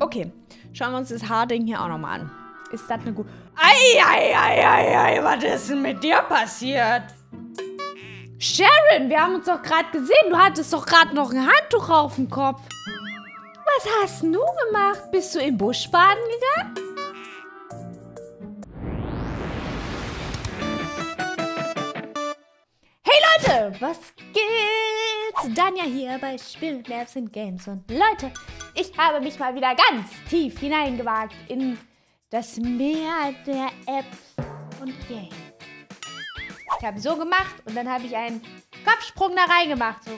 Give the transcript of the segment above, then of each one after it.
Okay, schauen wir uns das Haarding hier auch nochmal an. Ist das eine gute... Eieieiei, was ist denn mit dir passiert? Sharon, wir haben uns doch gerade gesehen. Du hattest doch gerade noch ein Handtuch auf dem Kopf. Was hast du gemacht? Bist du im Busch baden gegangen? Hey Leute, was geht's? Danja hier bei Spiel, Labs and Games. Und Leute, ich habe mich mal wieder ganz tief hineingewagt in das Meer der Apps und Games. Ich habe so gemacht und dann habe ich einen Kopfsprung da reingemacht. So.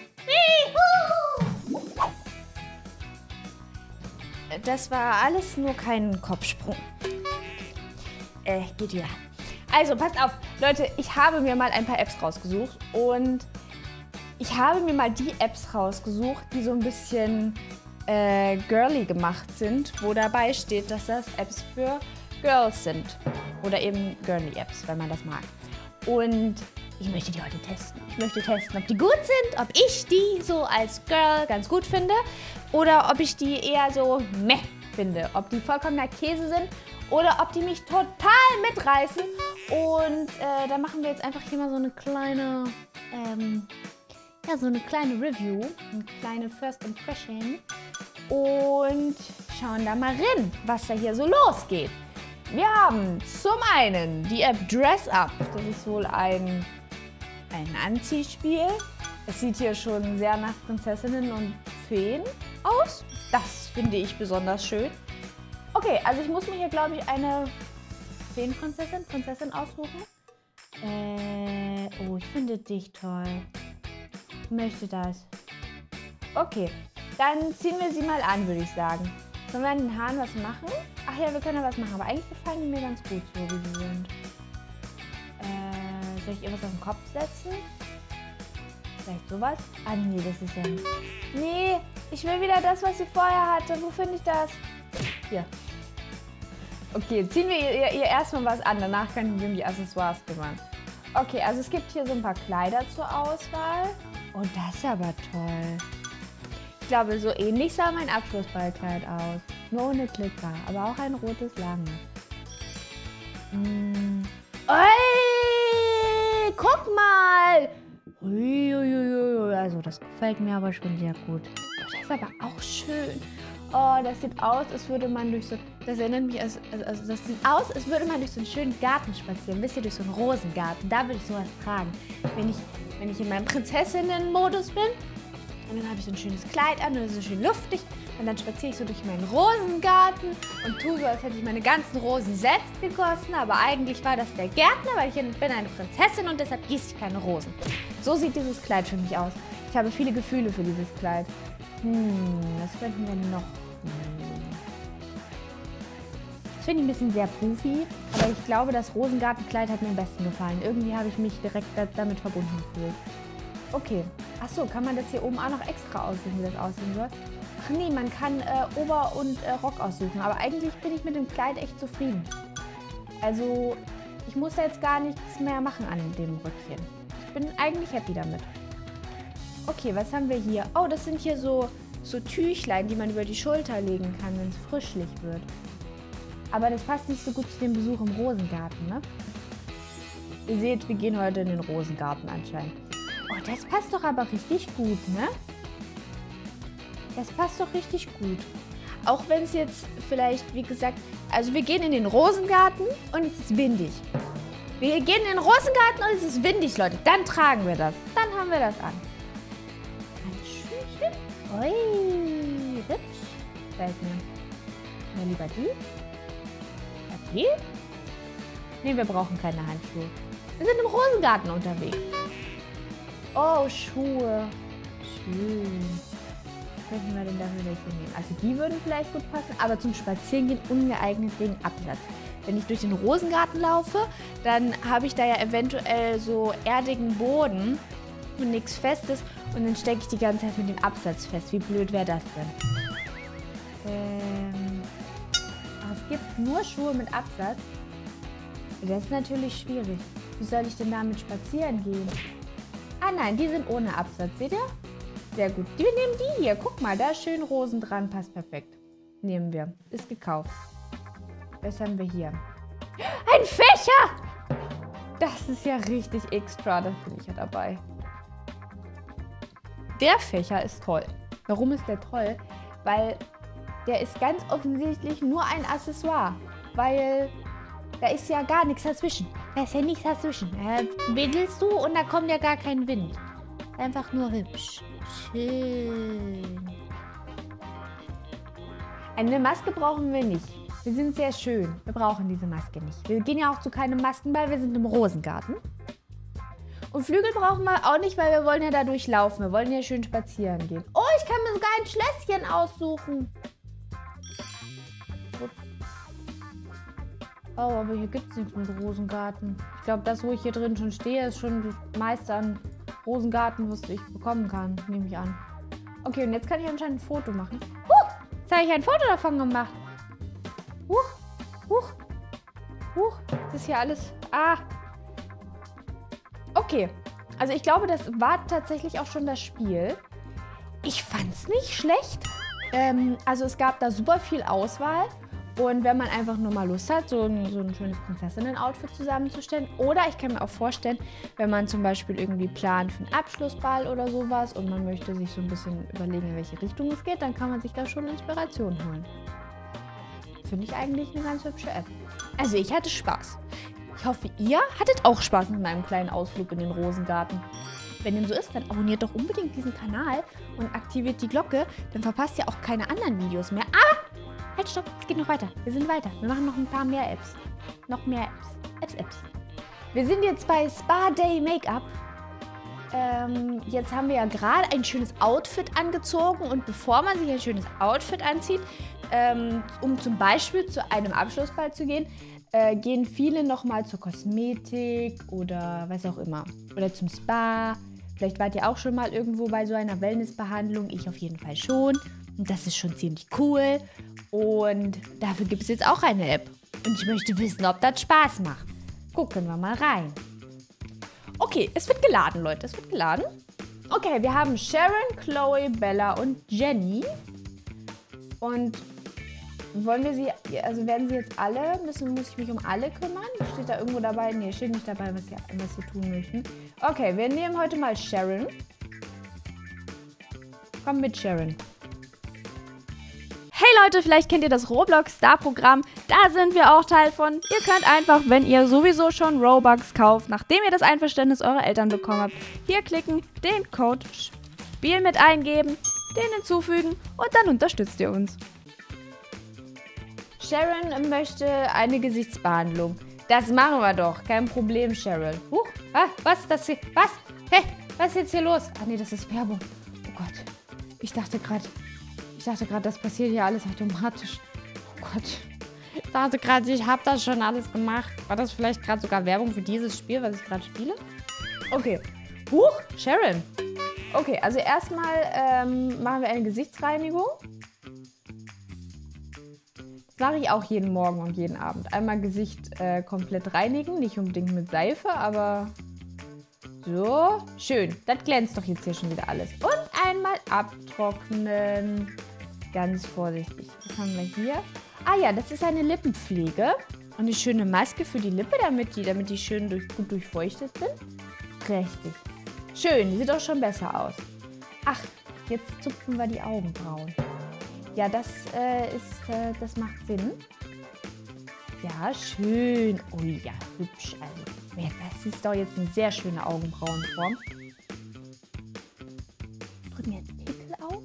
Das war alles nur kein Kopfsprung. Geht wieder. Also, passt auf. Leute, ich habe mir mal ein paar Apps rausgesucht. Und ich habe mir mal die Apps rausgesucht, die so ein bisschen girly gemacht sind, wo dabei steht, dass das Apps für Girls sind. Oder eben girly Apps, wenn man das mag. Und ich möchte die heute testen. Ich möchte testen, ob die gut sind, ob ich die so als Girl ganz gut finde oder ob ich die eher so meh finde. Ob die vollkommener Käse sind oder ob die mich total mitreißen. Und da machen wir jetzt einfach hier mal so eine kleine, Review, eine kleine First Impression und schauen da mal rein, was da hier so losgeht. Wir haben zum einen die App Dress Up. Das ist wohl ein Anziehspiel. Es sieht hier schon sehr nach Prinzessinnen und Feen aus. Das finde ich besonders schön. Okay, also ich muss mir hier, glaube ich, eine Prinzessin aussuchen. Oh, ich finde dich toll. Ich möchte das. Okay, dann ziehen wir sie mal an, würde ich sagen. Sollen wir an den Haaren was machen? Ach ja, wir können ja was machen, aber eigentlich gefallen die mir ganz gut, so wie sie sind. Soll ich ihr was auf den Kopf setzen? Vielleicht sowas? Ah nee, das ist ja nicht. Nee, ich will wieder das, was sie vorher hatte. Wo finde ich das? Hier. Okay, ziehen wir ihr erstmal was an, danach können wir die Accessoires kümmern. Okay, also es gibt hier so ein paar Kleider zur Auswahl. Oh, das ist aber toll. Ich glaube, so ähnlich sah mein Abschlussballkleid aus. Nur ohne Glitzer, aber auch ein rotes langes. Ey, guck mal! Uiuiui, also das gefällt mir aber schon sehr gut. Oh, das ist aber auch schön. Oh, das sieht aus, als würde man durch so... Das erinnert mich, also das sieht aus, als würde man durch so einen schönen Garten spazieren. Wisst ihr, durch so einen Rosengarten. Da würde ich sowas tragen. Wenn ich in meinem Prinzessinnen-Modus bin, und dann habe ich so ein schönes Kleid an und so schön luftig. Und dann spaziere ich so durch meinen Rosengarten und tue so, als hätte ich meine ganzen Rosen selbst gegossen. Aber eigentlich war das der Gärtner, weil ich bin eine Prinzessin und deshalb gieße ich keine Rosen. So sieht dieses Kleid für mich aus. Ich habe viele Gefühle für dieses Kleid. Was könnten wir noch? Das finde ich ein bisschen sehr profi, aber ich glaube, das Rosengartenkleid hat mir am besten gefallen. Irgendwie habe ich mich direkt damit verbunden gefühlt. Okay. Achso, kann man das hier oben auch noch extra aussuchen, wie das aussehen soll? Ach nee, man kann Ober- und Rock aussuchen. Aber eigentlich bin ich mit dem Kleid echt zufrieden. Also, ich muss da jetzt gar nichts mehr machen an dem Röckchen. Ich bin eigentlich happy damit. Okay, was haben wir hier? Oh, das sind hier so Tüchlein, die man über die Schulter legen kann, wenn es frischlich wird. Aber das passt nicht so gut zu dem Besuch im Rosengarten, ne? Ihr seht, wir gehen heute in den Rosengarten anscheinend. Oh, das passt doch aber richtig gut, ne? Das passt doch richtig gut. Auch wenn es jetzt vielleicht, wie gesagt... Also wir gehen in den Rosengarten und es ist windig. Wir gehen in den Rosengarten und es ist windig, Leute. Dann tragen wir das. Dann haben wir das an. Ein Schüchchen. Ui, hübsch. Gefällt mir. Nehmen wir lieber die. Die? Nee, wir brauchen keine Handschuhe. Wir sind im Rosengarten unterwegs. Oh, Schuhe. Schön. Was könnten wir denn dafür nehmen? Also die würden vielleicht gut passen, aber zum Spazierengehen ungeeignet wegen Absatz. Wenn ich durch den Rosengarten laufe, dann habe ich da ja eventuell so erdigen Boden und nichts Festes und dann stecke ich die ganze Zeit mit dem Absatz fest. Wie blöd wäre das denn? Es gibt nur Schuhe mit Absatz. Das ist natürlich schwierig. Wie soll ich denn damit spazieren gehen? Ah nein, die sind ohne Absatz, seht ihr? Sehr gut. Wir nehmen die hier. Guck mal, da ist schön Rosen dran, passt perfekt. Nehmen wir. Ist gekauft. Was haben wir hier? Ein Fächer! Das ist ja richtig extra. Das bin ich ja dabei. Der Fächer ist toll. Warum ist der toll? Weil der ist ganz offensichtlich nur ein Accessoire. Weil da ist ja gar nichts dazwischen. Da ist ja nichts dazwischen. Wedelst du und da kommt ja gar kein Wind. Einfach nur hübsch. Schön. Eine Maske brauchen wir nicht. Wir sind sehr schön. Wir brauchen diese Maske nicht. Wir gehen ja auch zu keinem Maskenball. Wir sind im Rosengarten. Und Flügel brauchen wir auch nicht, weil wir wollen ja da durchlaufen. Wir wollen ja schön spazieren gehen. Oh, ich kann mir sogar ein Schlösschen aussuchen. Oh, aber hier gibt es nichts mit Rosengarten. Ich glaube, das, wo ich hier drin schon stehe, ist schon das meiste an Rosengarten, was ich bekommen kann. Nehme ich an. Okay, und jetzt kann ich anscheinend ein Foto machen. Jetzt habe ich ein Foto davon gemacht. Das ist hier alles... Ah! Okay. Also ich glaube, das war tatsächlich auch schon das Spiel. Ich fand's nicht schlecht. Also es gab da super viel Auswahl. Und wenn man einfach nur mal Lust hat, so ein schönes Prinzessinnen-Outfit zusammenzustellen. Oder ich kann mir auch vorstellen, wenn man zum Beispiel irgendwie plant für einen Abschlussball oder sowas und man möchte sich so ein bisschen überlegen, in welche Richtung es geht, dann kann man sich da schon Inspiration holen. Finde ich eigentlich eine ganz hübsche App. Also ich hatte Spaß. Ich hoffe, ihr hattet auch Spaß mit meinem kleinen Ausflug in den Rosengarten. Wenn dem so ist, dann abonniert doch unbedingt diesen Kanal und aktiviert die Glocke, dann verpasst ihr auch keine anderen Videos mehr. Halt, stopp, es geht noch weiter. Wir sind weiter. Wir machen noch ein paar mehr Apps. Noch mehr Apps. Wir sind jetzt bei Spa Day Make-up. Jetzt haben wir ja gerade ein schönes Outfit angezogen. Und bevor man sich ein schönes Outfit anzieht, um zum Beispiel zu einem Abschlussball zu gehen, gehen viele nochmal zur Kosmetik oder was auch immer. Oder zum Spa. Vielleicht wart ihr auch schon mal irgendwo bei so einer Wellnessbehandlung. Ich auf jeden Fall schon. Und das ist schon ziemlich cool. Und dafür gibt es jetzt auch eine App. Und ich möchte wissen, ob das Spaß macht. Gucken wir mal rein. Okay, es wird geladen, Leute. Es wird geladen. Okay, wir haben Sharon, Chloe, Bella und Jenny. Und wollen wir sie, also werden sie jetzt alle, muss ich mich um alle kümmern? Steht da irgendwo dabei? Nee, steht nicht dabei, was sie tun möchten. Okay, wir nehmen heute mal Sharon. Komm mit, Sharon. Hey Leute, vielleicht kennt ihr das Roblox-Star-Programm. Da sind wir auch Teil von. Ihr könnt einfach, wenn ihr sowieso schon Robux kauft, nachdem ihr das Einverständnis eurer Eltern bekommen habt, hier klicken, den Code Spiel mit eingeben, den hinzufügen und dann unterstützt ihr uns. Sharon möchte eine Gesichtsbehandlung. Das machen wir doch. Kein Problem, Sharon. Huch, was ist das hier? Was? Hey, was ist jetzt hier los? Ach nee, das ist Werbung. Oh Gott, ich dachte gerade, das passiert ja alles automatisch. Oh Gott. Ich dachte gerade, ich habe das schon alles gemacht. War das vielleicht gerade sogar Werbung für dieses Spiel, was ich gerade spiele? Okay. Huch, Sharon. Okay, also erstmal machen wir eine Gesichtsreinigung. Das mache ich auch jeden Morgen und jeden Abend. Einmal Gesicht komplett reinigen. Nicht unbedingt mit Seife, aber so. Schön. Das glänzt doch jetzt hier schon wieder alles. Und einmal abtrocknen. Ganz vorsichtig. Was haben wir hier? Ah ja, das ist eine Lippenpflege. Und eine schöne Maske für die Lippe, damit die schön gut durchfeuchtet sind. Richtig. Schön, sieht auch schon besser aus. Ach, jetzt zupfen wir die Augenbrauen. Ja, das macht Sinn. Ja, schön. Oh ja, hübsch. Also, das ist doch jetzt eine sehr schöne Augenbrauenform. Drücken wir jetzt Pickel aus?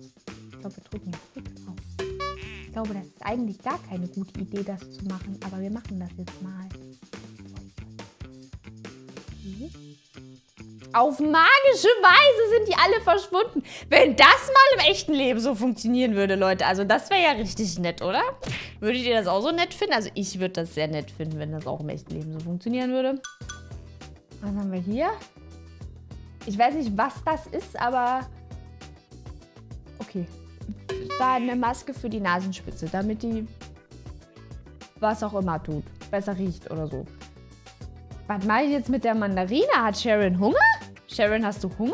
Ich glaube, wir drücken jetzt Pickel aus. Ich glaube, das ist eigentlich gar keine gute Idee, das zu machen, aber wir machen das jetzt mal. Okay. Auf magische Weise sind die alle verschwunden. Wenn das mal im echten Leben so funktionieren würde, Leute, also das wäre ja richtig nett, oder? Würdet ihr das auch so nett finden? Also ich würde das sehr nett finden, wenn das auch im echten Leben so funktionieren würde. Was haben wir hier? Ich weiß nicht, was das ist, aber... Okay. Da eine Maske für die Nasenspitze, damit die... was auch immer tut. Besser riecht oder so. Was mache ich jetzt mit der Mandarine? Hat Sharon Hunger? Sharon, hast du Hunger?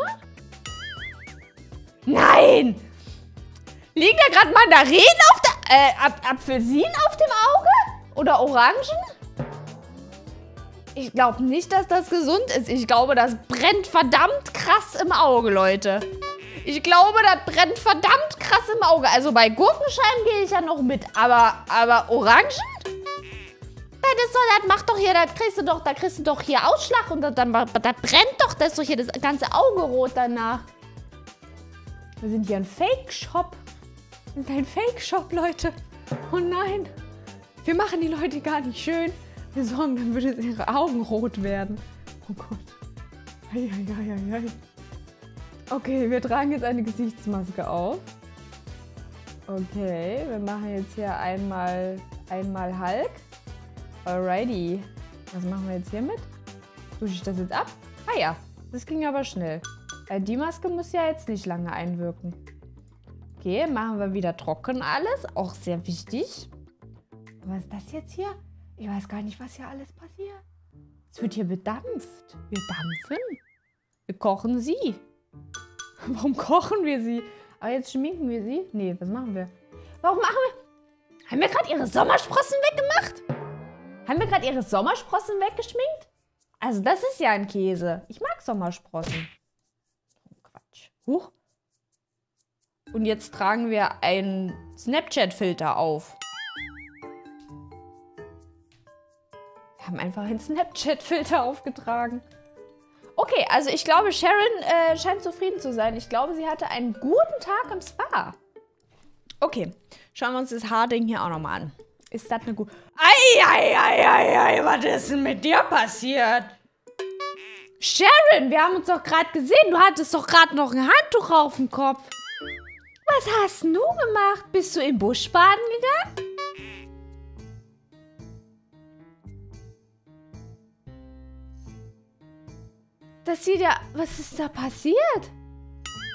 Nein! Liegen da gerade Mandarinen auf der... Apfelsinen auf dem Auge? Oder Orangen? Ich glaube nicht, dass das gesund ist. Ich glaube, das brennt verdammt krass im Auge, Leute. Ich glaube, das brennt verdammt krass im Auge. Also bei Gurkenscheiben gehe ich ja noch mit. Aber Orangen? Das macht doch hier, da kriegst du doch hier Ausschlag und da brennt doch das doch hier das ganze Auge rot danach. Wir sind hier ein Fake-Shop. Wir sind ein Fake-Shop, Leute. Oh nein. Wir machen die Leute gar nicht schön. Wir sorgen, dann würden ihre Augen rot werden. Oh Gott. Ei, ei, ei, ei. Okay, wir tragen jetzt eine Gesichtsmaske auf. Okay, wir machen jetzt hier einmal Hulk. Alrighty. Was machen wir jetzt hiermit? Dusche ich das jetzt ab? Ah ja, das ging aber schnell. Die Maske muss ja jetzt nicht lange einwirken. Okay, machen wir wieder trocken alles. Auch sehr wichtig. Was ist das jetzt hier? Ich weiß gar nicht, was hier alles passiert. Es wird hier bedampft. Wir dampfen. Wir kochen sie. Warum kochen wir sie? Aber jetzt schminken wir sie. Nee, was machen wir? Warum machen wir... Haben wir gerade ihre Sommersprossen weggemacht? Haben wir gerade ihre Sommersprossen weggeschminkt? Also das ist ja ein Käse. Ich mag Sommersprossen. Oh, Quatsch. Huch. Und jetzt tragen wir einen Snapchat-Filter auf. Wir haben einfach einen Snapchat-Filter aufgetragen. Okay, also ich glaube, Sharon scheint zufrieden zu sein. Ich glaube, sie hatte einen guten Tag im Spa. Okay, schauen wir uns das Haarding hier auch nochmal an. Ist das eine gute... Ei, ei, ei, ei, ei, was ist denn mit dir passiert? Sharon, wir haben uns doch gerade gesehen. Du hattest doch gerade noch ein Handtuch auf dem Kopf. Was hast du gemacht? Bist du im Busch baden gegangen? Das sieht ja... Was ist da passiert?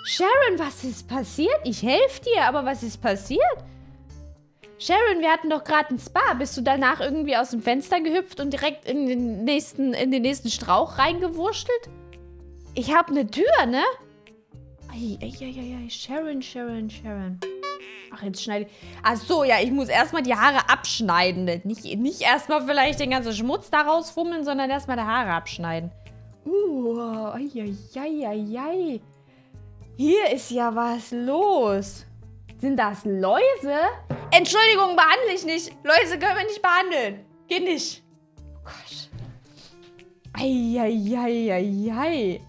Sharon, was ist passiert? Ich helfe dir, aber was ist passiert? Sharon, wir hatten doch gerade ein Spa. Bist du danach irgendwie aus dem Fenster gehüpft und direkt in den nächsten Strauch reingewurschtelt? Ich habe eine Tür, ne? Ei, ei, ei, ei, Sharon, Sharon, Sharon. Ach, jetzt schneide ich... Ach so, ja, ich muss erstmal die Haare abschneiden. Nicht erstmal vielleicht den ganzen Schmutz da rausfummeln, sondern erstmal die Haare abschneiden. Ei, ei, ei, ei, ei. Hier ist ja was los. Sind das Läuse? Entschuldigung, behandle ich nicht. Läuse können wir nicht behandeln. Geht nicht. Oh Gott. Ei, ei, ei, ei, ei.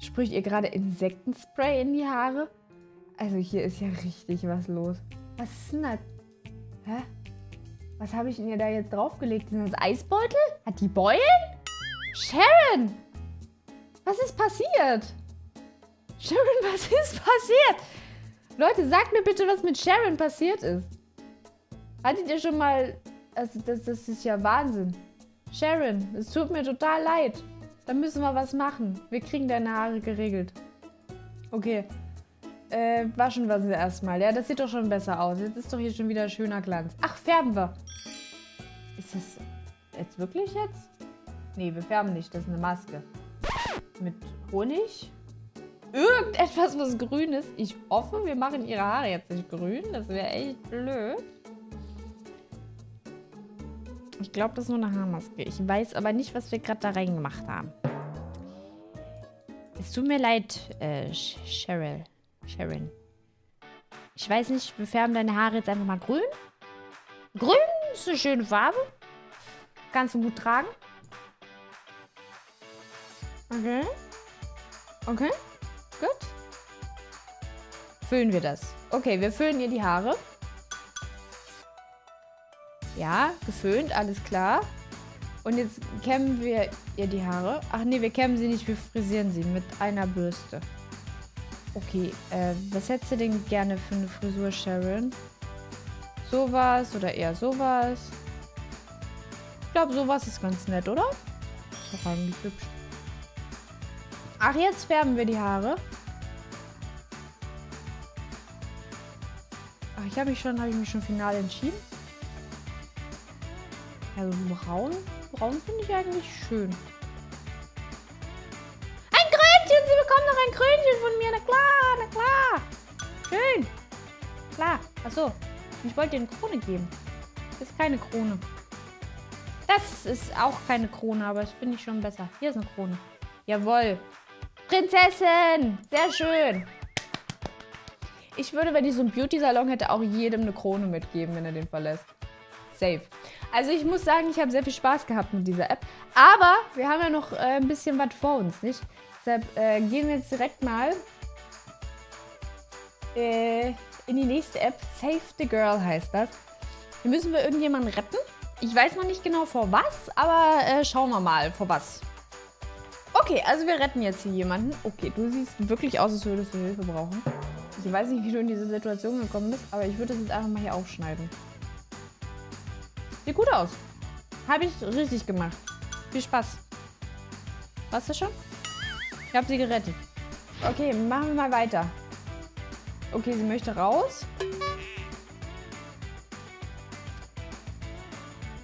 Sprüht ihr gerade Insektenspray in die Haare? Also hier ist ja richtig was los. Was ist denn das? Hä? Was habe ich denn ihr da jetzt draufgelegt? Sind das Eisbeutel? Hat die Beulen? Sharon! Was ist passiert? Sharon, was ist passiert? Leute, sagt mir bitte, was mit Sharon passiert ist. Hattet ihr schon mal... Also das ist ja Wahnsinn. Sharon, es tut mir total leid. Da müssen wir was machen. Wir kriegen deine Haare geregelt. Okay. Waschen wir sie erstmal. Ja, das sieht doch schon besser aus. Jetzt ist doch hier schon wieder schöner Glanz. Ach, färben wir. Ist das jetzt wirklich jetzt? Nee, wir färben nicht. Das ist eine Maske. Mit Honig? Irgendetwas, was grün ist. Ich hoffe, wir machen ihre Haare jetzt nicht grün. Das wäre echt blöd. Ich glaube, das ist nur eine Haarmaske. Ich weiß aber nicht, was wir gerade da reingemacht haben. Es tut mir leid, Sharon. Ich weiß nicht, wir färben deine Haare jetzt einfach mal grün. Grün ist eine schöne Farbe. Kannst du gut tragen. Okay. Okay, gut. Füllen wir das. Okay, wir füllen ihr die Haare. Ja, geföhnt, alles klar. Und jetzt kämmen wir ihr die Haare. Ach nee, wir kämmen sie nicht, wir frisieren sie mit einer Bürste. Okay, was hättest du denn gerne für eine Frisur, Sharon? Sowas oder eher sowas? Ich glaube, sowas ist ganz nett, oder? Ist doch eigentlich hübsch. Ach, jetzt färben wir die Haare. Ach, habe ich mich schon final entschieden. Also braun. Braun finde ich eigentlich schön. Ein Krönchen! Sie bekommen noch ein Krönchen von mir. Na klar, na klar. Schön. Klar. Achso. Ich wollte dir eine Krone geben. Das ist keine Krone. Das ist auch keine Krone, aber das finde ich schon besser. Hier ist eine Krone. Jawohl. Prinzessin! Sehr schön. Ich würde, wenn ich so einen Beauty-Salon hätte, auch jedem eine Krone mitgeben, wenn er den verlässt. Safe. Also ich muss sagen, ich habe sehr viel Spaß gehabt mit dieser App. Aber wir haben ja noch ein bisschen was vor uns, nicht? Deshalb gehen wir jetzt direkt mal in die nächste App. Save the Girl heißt das. Hier müssen wir irgendjemanden retten. Ich weiß noch nicht genau vor was, aber schauen wir mal vor was. Okay, also wir retten jetzt hier jemanden. Okay, du siehst wirklich aus, als würdest du Hilfe brauchen. Ich weiß nicht, wie du in diese Situation gekommen bist, aber ich würde das jetzt einfach mal hier aufschneiden. Sieht gut aus. Habe ich richtig gemacht. Viel Spaß. Warst du schon? Ich habe sie gerettet. Okay, machen wir mal weiter. Okay, sie möchte raus.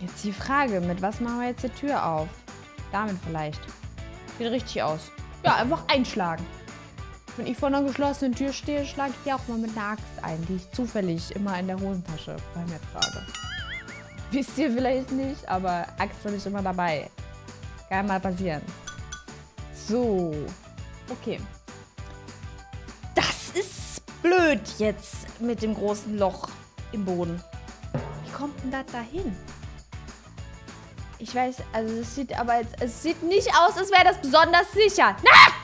Jetzt die Frage, mit was machen wir jetzt die Tür auf? Damit vielleicht. Sieht richtig aus. Ja, einfach einschlagen. Wenn ich vor einer geschlossenen Tür stehe, schlage ich die auch mal mit einer Axt ein, die ich zufällig immer in der Hosentasche bei mir trage. Wisst ihr vielleicht nicht, aber Axt habe ich immer dabei. Kann mal passieren. So. Okay. Das ist blöd jetzt mit dem großen Loch im Boden. Wie kommt denn das da hin? Ich weiß, also es sieht aber jetzt, es sieht nicht aus, als wäre das besonders sicher. Nein!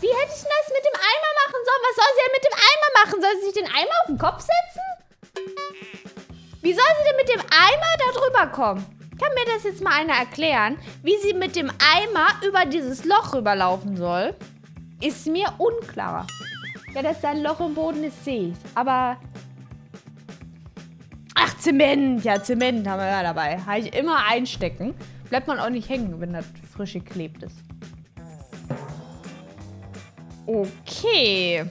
Wie hätte ich denn das mit dem Eimer machen sollen? Was soll sie denn mit dem Eimer machen? Soll sie sich den Eimer auf den Kopf setzen? Wie soll sie denn mit dem Eimer da drüber kommen? Kann mir das jetzt mal einer erklären, wie sie mit dem Eimer über dieses Loch rüberlaufen soll? Ist mir unklar. Ja, dass da ein Loch im Boden ist, sehe ich. Aber... Ach, Zement. Ja, Zement haben wir ja dabei. Habe ich immer einstecken. Bleibt man auch nicht hängen, wenn das frisch geklebt ist. Okay.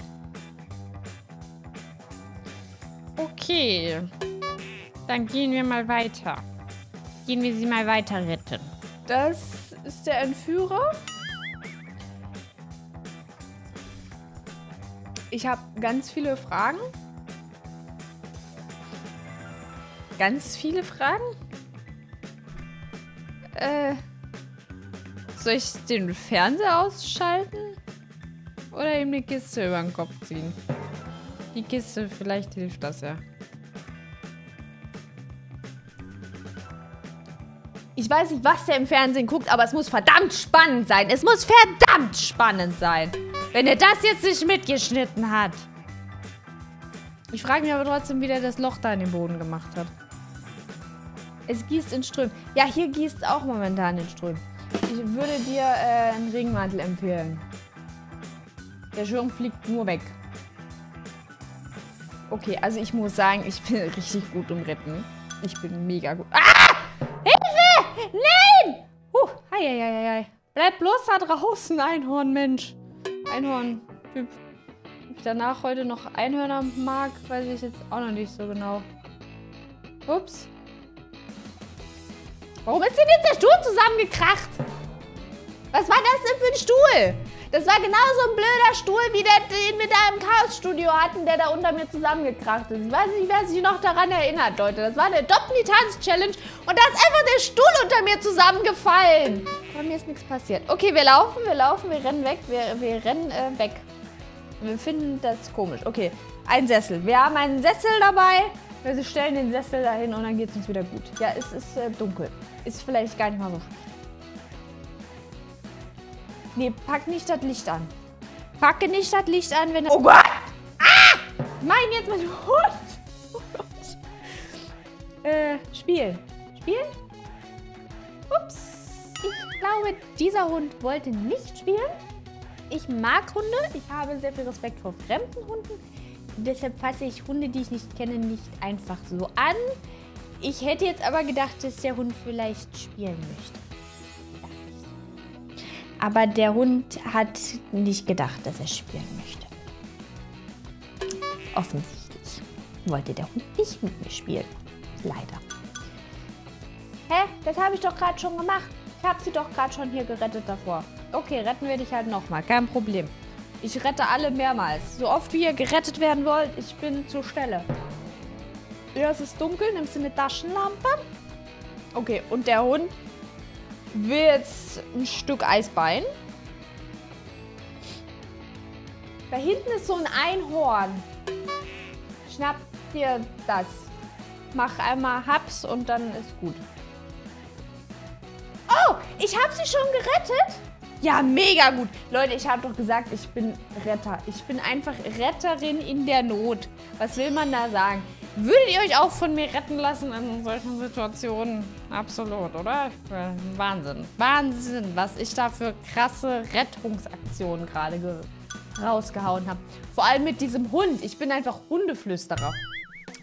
Okay. Dann gehen wir mal weiter. Gehen wir sie mal weiter retten. Das ist der Entführer. Ich habe ganz viele Fragen. Ganz viele Fragen? Soll ich den Fernseher ausschalten? Oder ihm eine Kiste über den Kopf ziehen. Die Kiste, vielleicht hilft das ja. Ich weiß nicht, was der im Fernsehen guckt, aber es muss verdammt spannend sein. Es muss verdammt spannend sein, wenn er das jetzt nicht mitgeschnitten hat. Ich frage mich aber trotzdem, wie der das Loch da in den Boden gemacht hat. Es gießt in Strömen. Ja, hier gießt es auch momentan in Strömen. Ich würde dir einen Regenmantel empfehlen. Der Schirm fliegt nur weg. Okay, also ich muss sagen, ich bin richtig gut im Retten. Ich bin mega gut. Ah! Hilfe! Nein! Hi. Bleib bloß da draußen, Einhorn, Mensch. Einhorn, Typ. Ob ich danach heute noch Einhörner mag, weiß ich jetzt auch noch nicht so genau. Ups. Warum ist denn jetzt der Stuhl zusammengekracht? Was war das denn für ein Stuhl? Das war genauso ein blöder Stuhl, wie der, den wir da im Chaos-Studio hatten, der da unter mir zusammengekracht ist. Ich weiß nicht, wer sich noch daran erinnert, Leute. Das war eine Doppel-Tanz-Challenge und da ist einfach der Stuhl unter mir zusammengefallen. Aber mir ist nichts passiert. Okay, wir laufen, wir rennen weg. Wir rennen weg. Wir finden das komisch. Okay, ein Sessel. Wir haben einen Sessel dabei. Wir stellen den Sessel dahin und dann geht es uns wieder gut. Ja, es ist dunkel. Ist vielleicht gar nicht mal so schlimm. Nee, pack nicht das Licht an. Packe nicht das Licht an, wenn... Oh Gott! Ah! Mein, jetzt mein Hund! Oh Gott. Spiel? Ups. Ich glaube, dieser Hund wollte nicht spielen. Ich mag Hunde. Ich habe sehr viel Respekt vor fremden Hunden. Deshalb fasse ich Hunde, die ich nicht kenne, nicht einfach so an. Ich hätte jetzt aber gedacht, dass der Hund vielleicht spielen möchte. Aber der Hund hat nicht gedacht, dass er spielen möchte. Offensichtlich wollte der Hund nicht mit mir spielen. Leider. Hä? Das habe ich doch gerade schon gemacht. Ich habe sie doch gerade schon hier gerettet davor. Okay, retten wir dich halt nochmal. Kein Problem. Ich rette alle mehrmals. So oft wie ihr gerettet werden wollt, ich bin zur Stelle. Ja, es ist dunkel. Nimmst du eine Taschenlampe? Okay, und der Hund will jetzt ein Stück Eisbein. Da hinten ist so ein Einhorn. Schnapp dir das. Mach einmal Haps und dann ist gut. Oh, ich habe sie schon gerettet? Ja, mega gut. Leute, ich habe doch gesagt, ich bin Retter. Ich bin einfach Retterin in der Not. Was will man da sagen? Würdet ihr euch auch von mir retten lassen in solchen Situationen? Absolut, oder? Wahnsinn. Wahnsinn, was ich da für krasse Rettungsaktionen gerade rausgehauen habe. Vor allem mit diesem Hund. Ich bin einfach Hundeflüsterer.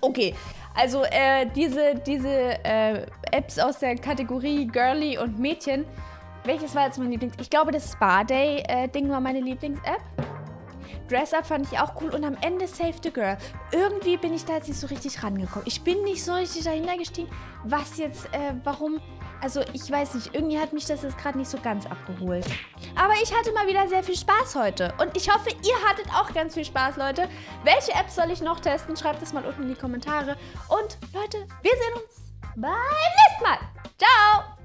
Okay, also diese Apps aus der Kategorie Girly und Mädchen. Welches war jetzt mein Lieblings? Ich glaube, das Spa Day Ding war meine Lieblings-App. Dress Up fand ich auch cool und am Ende Save the Girl. Irgendwie bin ich da jetzt nicht so richtig rangekommen. Ich bin nicht so richtig dahinter gestiegen, was jetzt, warum... Also ich weiß nicht, irgendwie hat mich das jetzt gerade nicht so ganz abgeholt. Aber ich hatte mal wieder sehr viel Spaß heute. Und ich hoffe, ihr hattet auch ganz viel Spaß, Leute. Welche Apps soll ich noch testen? Schreibt es mal unten in die Kommentare. Und Leute, wir sehen uns beim nächsten Mal. Ciao!